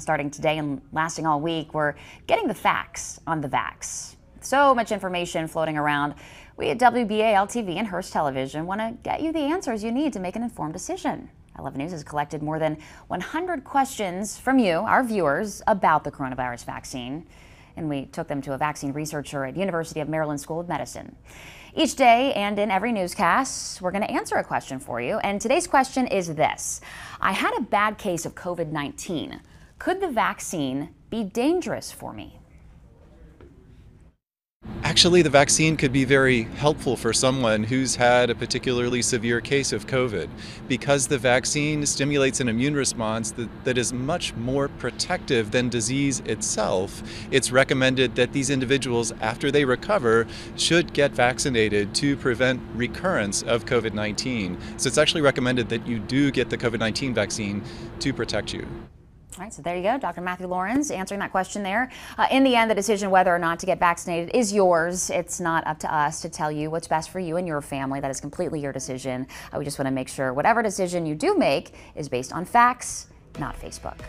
starting today and lasting all week, we're getting the facts on the vax. So much information floating around. We at WBAL-TV and Hearst Television want to get you the answers you need to make an informed decision. 11 News has collected more than 100 questions from you, our viewers, about the coronavirus vaccine, and we took them to a vaccine researcher at University of Maryland School of Medicine. Each day and in every newscast, we're going to answer a question for you, and today's question is this: I had a bad case of COVID-19. Could the vaccine be dangerous for me? Actually, the vaccine could be very helpful for someone who's had a particularly severe case of COVID, because the vaccine stimulates an immune response that is much more protective than disease itself. It's recommended that these individuals, after they recover, should get vaccinated to prevent recurrence of COVID-19. So it's actually recommended that you do get the COVID-19 vaccine to protect you. All right, so there you go, Dr. Matthew Laurens answering that question there. In the end, the decision whether or not to get vaccinated is yours. It's not up to us to tell you what's best for you and your family. That is completely your decision. We just want to make sure whatever decision you do make is based on facts, not Facebook.